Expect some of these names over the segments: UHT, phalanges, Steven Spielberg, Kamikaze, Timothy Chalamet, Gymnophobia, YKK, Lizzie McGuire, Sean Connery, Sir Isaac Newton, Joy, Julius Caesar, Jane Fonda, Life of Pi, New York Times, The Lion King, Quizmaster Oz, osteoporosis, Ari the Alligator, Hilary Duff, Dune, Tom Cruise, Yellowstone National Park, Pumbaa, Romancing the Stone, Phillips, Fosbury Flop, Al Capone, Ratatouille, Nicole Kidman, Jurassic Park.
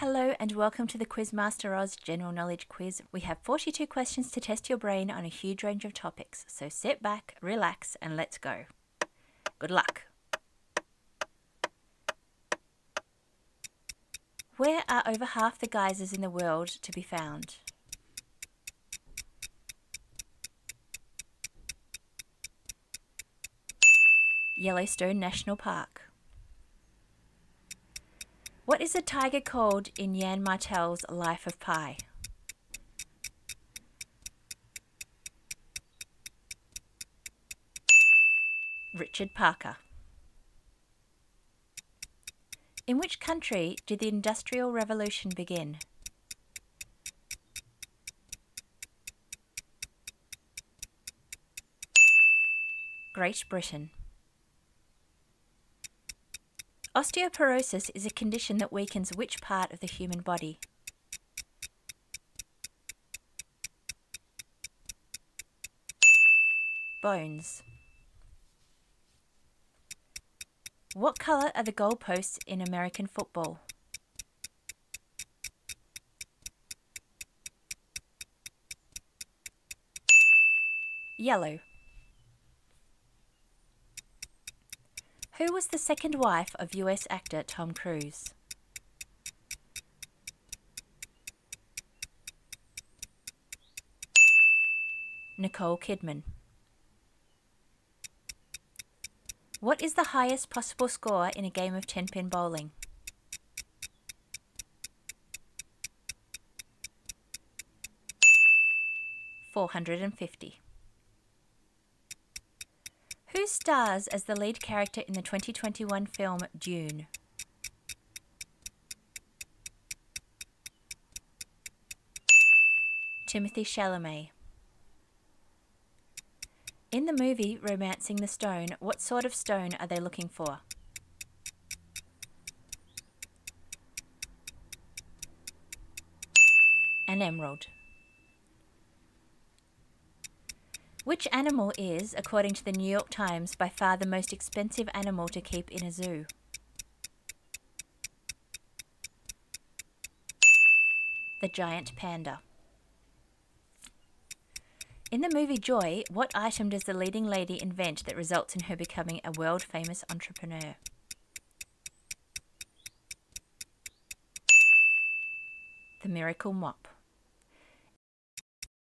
Hello and welcome to the Quizmaster Oz General Knowledge Quiz. We have 42 questions to test your brain on a huge range of topics, so sit back, relax and let's go. Good luck! Where are over half the geysers in the world to be found? Yellowstone National Park. What is a tiger called in Jan Martel's Life of Pi? Richard Parker. In which country did the Industrial Revolution begin? Great Britain. Osteoporosis is a condition that weakens which part of the human body? Bones. What colour are the goalposts in American football? Yellow. Who was the second wife of US actor Tom Cruise? Nicole Kidman. What is the highest possible score in a game of 10-pin bowling? 450. Who stars as the lead character in the 2021 film Dune? Timothy Chalamet. In the movie Romancing the Stone, what sort of stone are they looking for? An emerald. Which animal is, according to the New York Times, by far the most expensive animal to keep in a zoo? The giant panda. In the movie Joy, what item does the leading lady invent that results in her becoming a world-famous entrepreneur? The miracle mop.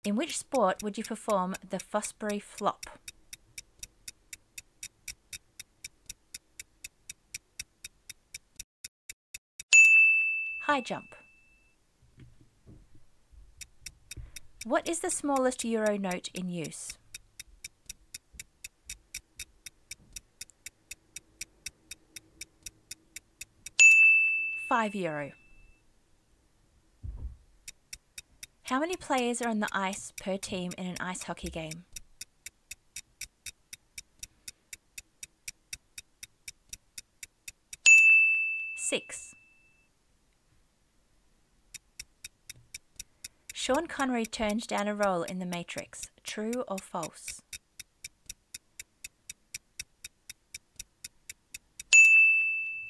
In which sport would you perform the Fosbury Flop? High jump. What is the smallest euro note in use? €5. How many players are on the ice per team in an ice hockey game? 6. Sean Connery turned down a role in The Matrix. True or false?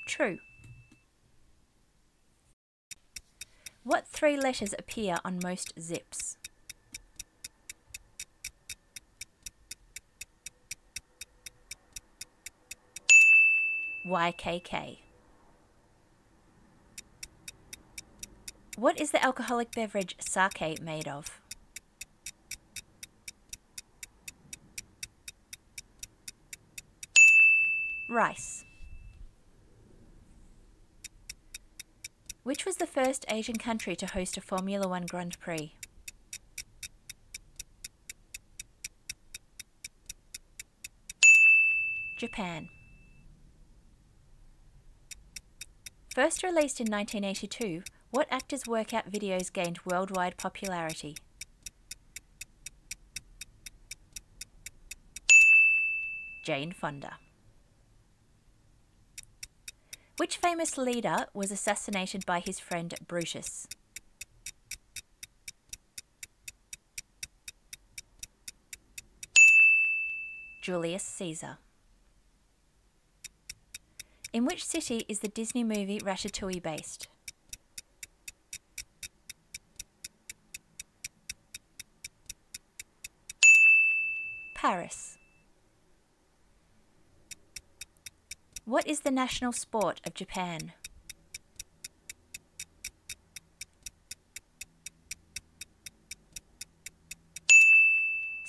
True. What three letters appear on most zips? YKK. What is the alcoholic beverage sake made of? Rice. Which was the first Asian country to host a Formula One Grand Prix? Japan. First released in 1982, what actor's workout videos gained worldwide popularity? Jane Fonda. Which famous leader was assassinated by his friend Brutus? Julius Caesar. In which city is the Disney movie Ratatouille based? Paris? What is the national sport of Japan?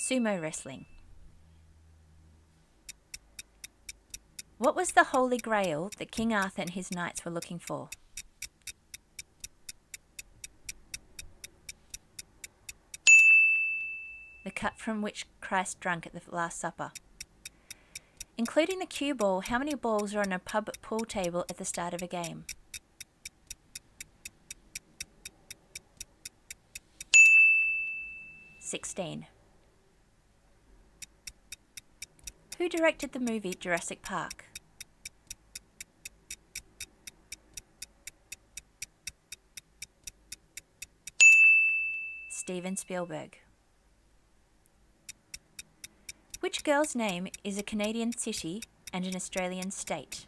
Sumo wrestling. What was the Holy Grail that King Arthur and his knights were looking for? The cup from which Christ drank at the Last Supper. Including the cue ball, how many balls are on a pub pool table at the start of a game? 16. Who directed the movie Jurassic Park? Steven Spielberg. Which girl's name is a Canadian city and an Australian state?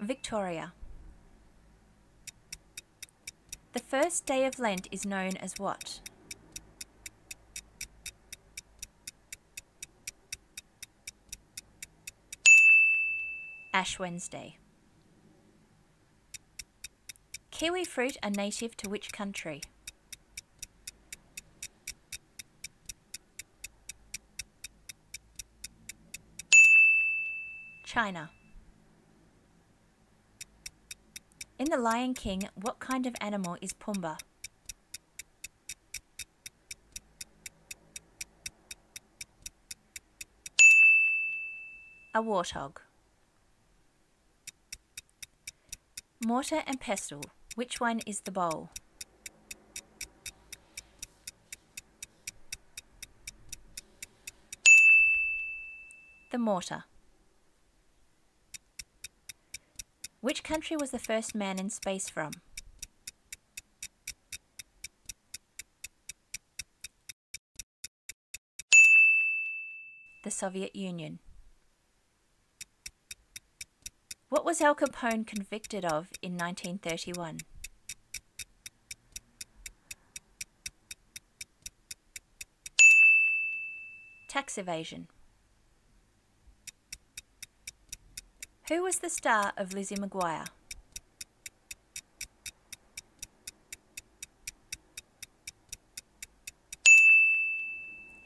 Victoria. The first day of Lent is known as what? Ash Wednesday. Kiwi fruit are native to which country? China. In The Lion King, what kind of animal is Pumbaa? A warthog. Mortar and pestle. Which one is the bowl? The mortar. Which country was the first man in space from? The Soviet Union. What was Al Capone convicted of in 1931? Tax evasion. Who was the star of Lizzie McGuire?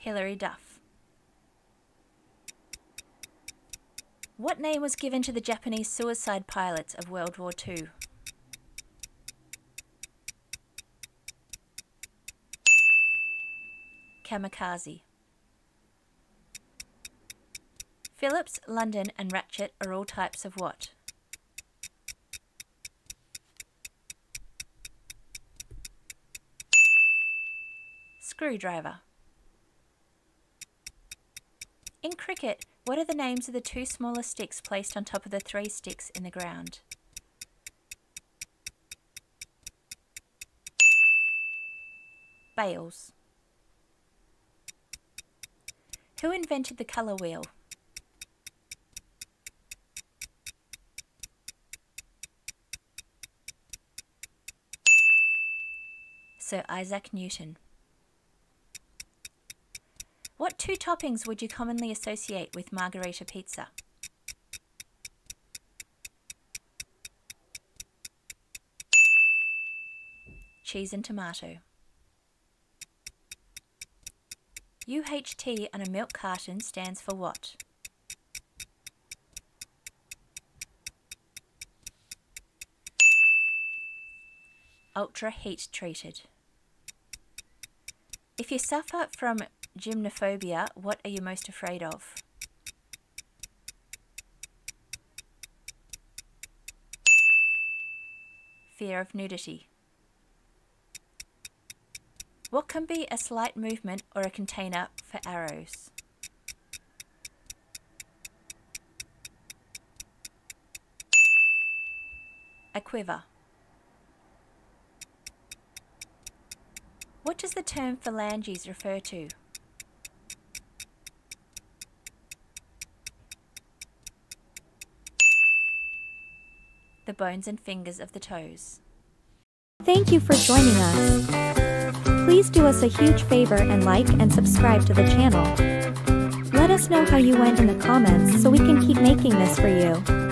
Hilary Duff. What name was given to the Japanese suicide pilots of World War II? Kamikaze. Phillips, London and ratchet are all types of what? Screwdriver. In cricket, what are the names of the two smaller sticks placed on top of the three sticks in the ground? Bales. Who invented the colour wheel? Sir Isaac Newton. What two toppings would you commonly associate with margherita pizza? Cheese and tomato. UHT on a milk carton stands for what? Ultra heat treated. If you suffer from gymnophobia, what are you most afraid of? Fear of nudity. What can be a slight movement or a container for arrows? A quiver. What does the term phalanges refer to? The bones and fingers of the toes. Thank you for joining us. Please do us a huge favor and like and subscribe to the channel. Let us know how you went in the comments so we can keep making this for you.